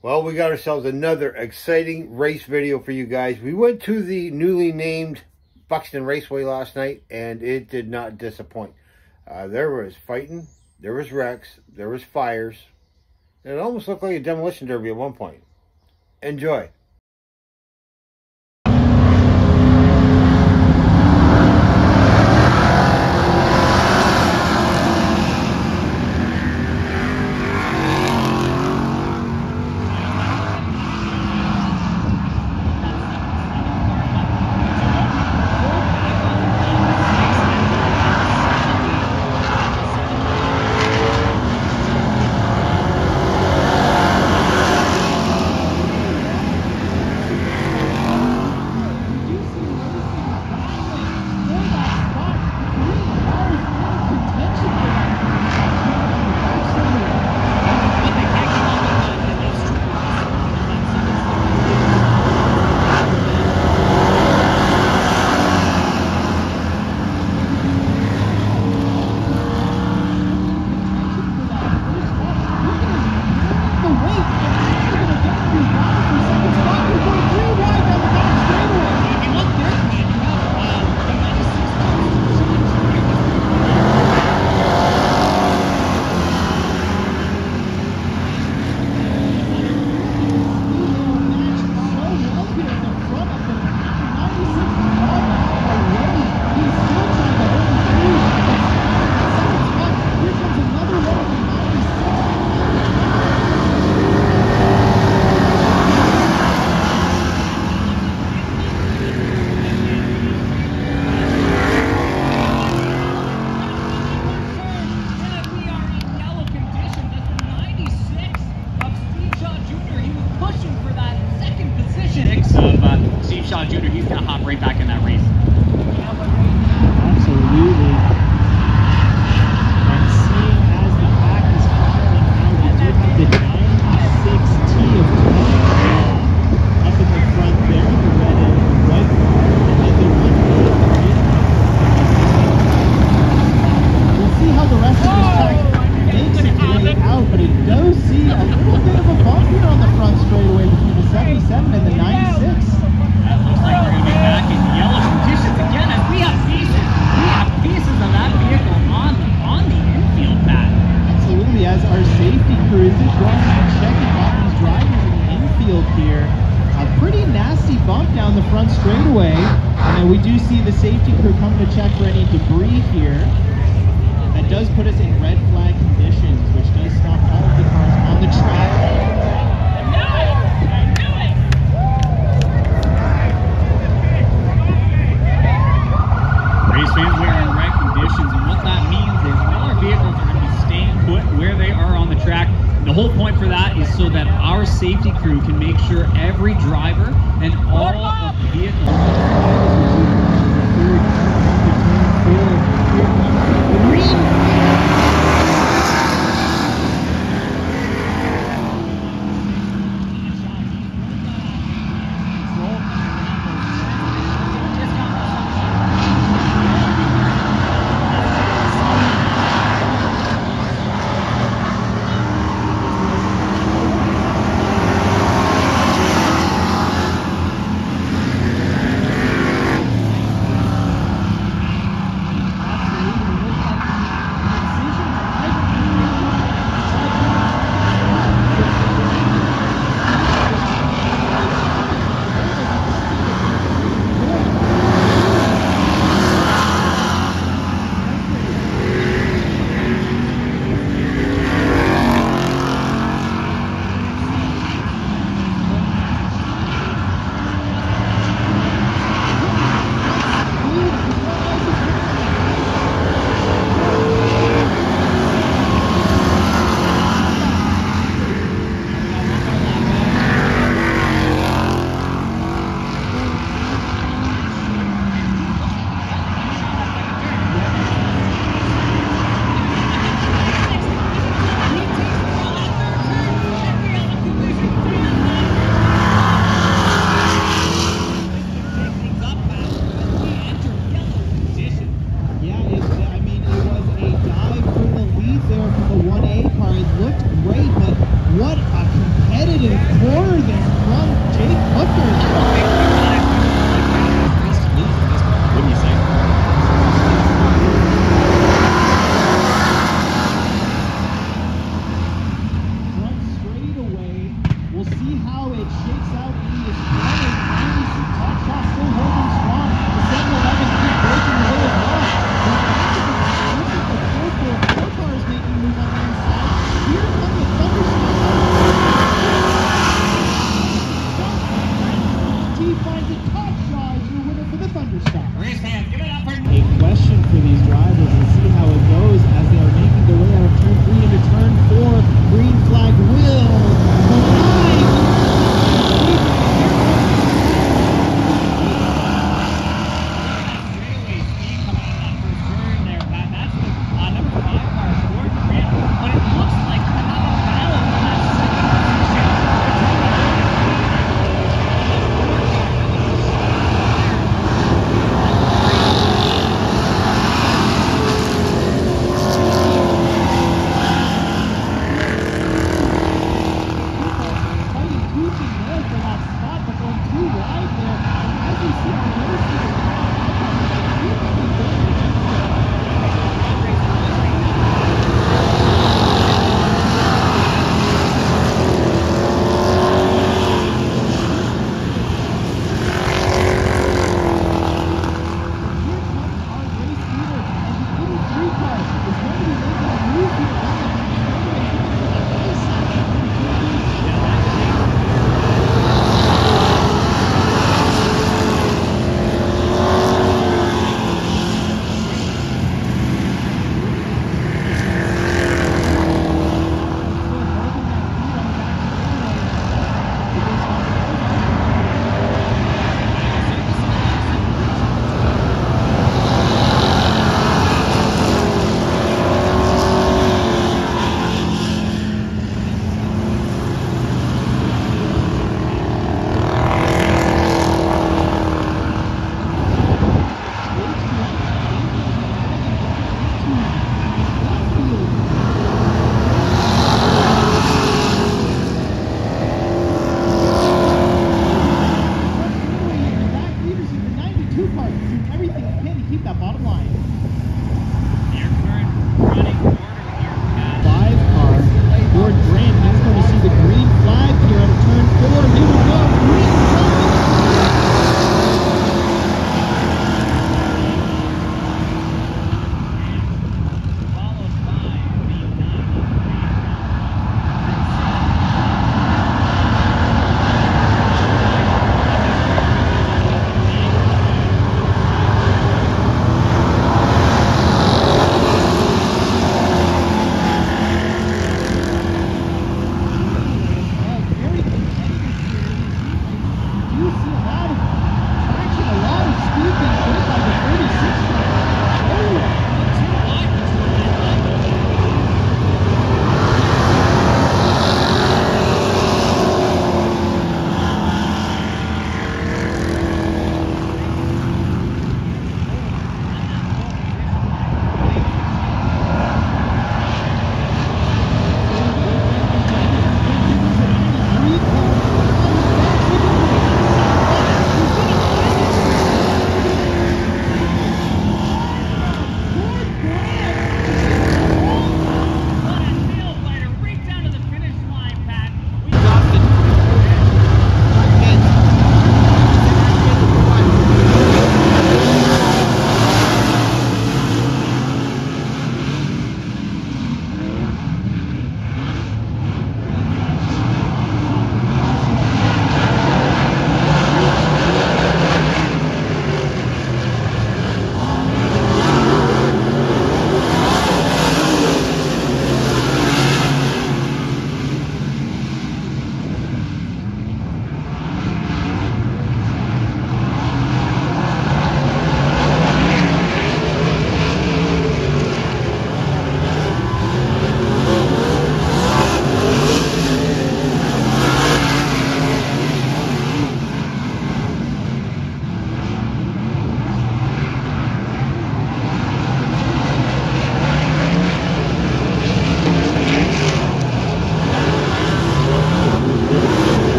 Well, we got ourselves another exciting race video for you guys. We went to the newly named Buxton Raceway last night, and it did not disappoint. There was fighting, there was wrecks, there was fires, and it almost looked like a demolition derby at one point. Enjoy.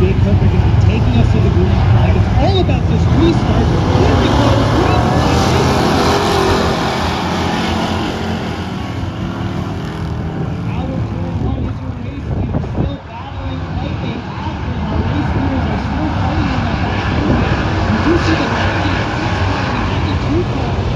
Dave Coker going to be taking us to the green flag. It's all about this restart. Here we go. Green flag. Out of turn one is your race leader, still battling lightning after our race leaders are still fighting in that back area. You do see the 96 flag and 92 flag. Taking the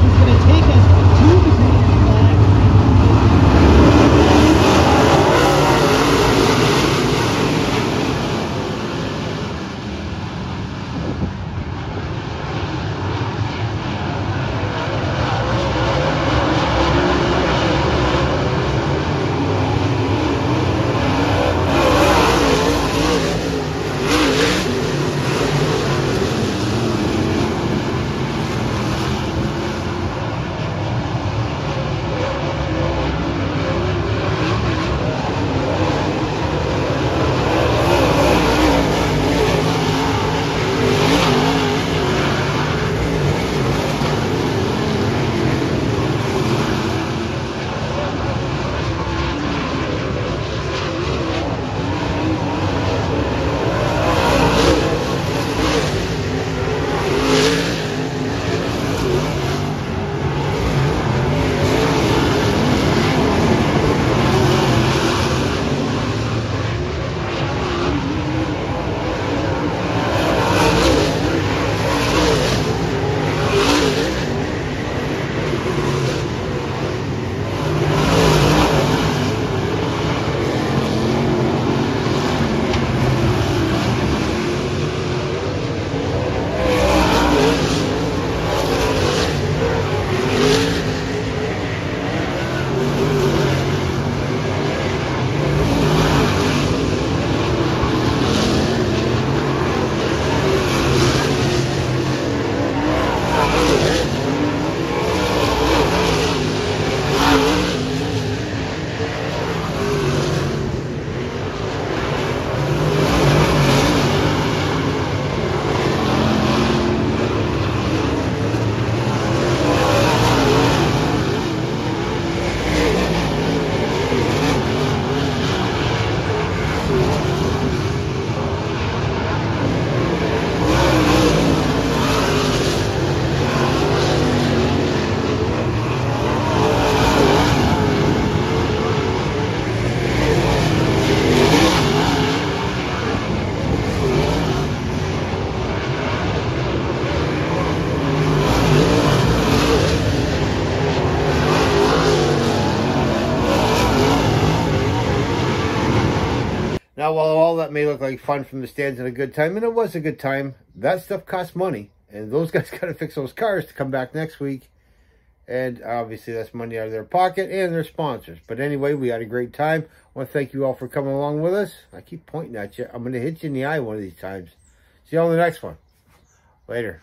Greg is going to take us to the green flag. Now, while all that may look like fun from the stands and a good time, and it was a good time, that stuff costs money. And those guys got to fix those cars to come back next week. And obviously, that's money out of their pocket and their sponsors. But anyway, we had a great time. I want to thank you all for coming along with us. I keep pointing at you. I'm going to hit you in the eye one of these times. See you all in the next one. Later.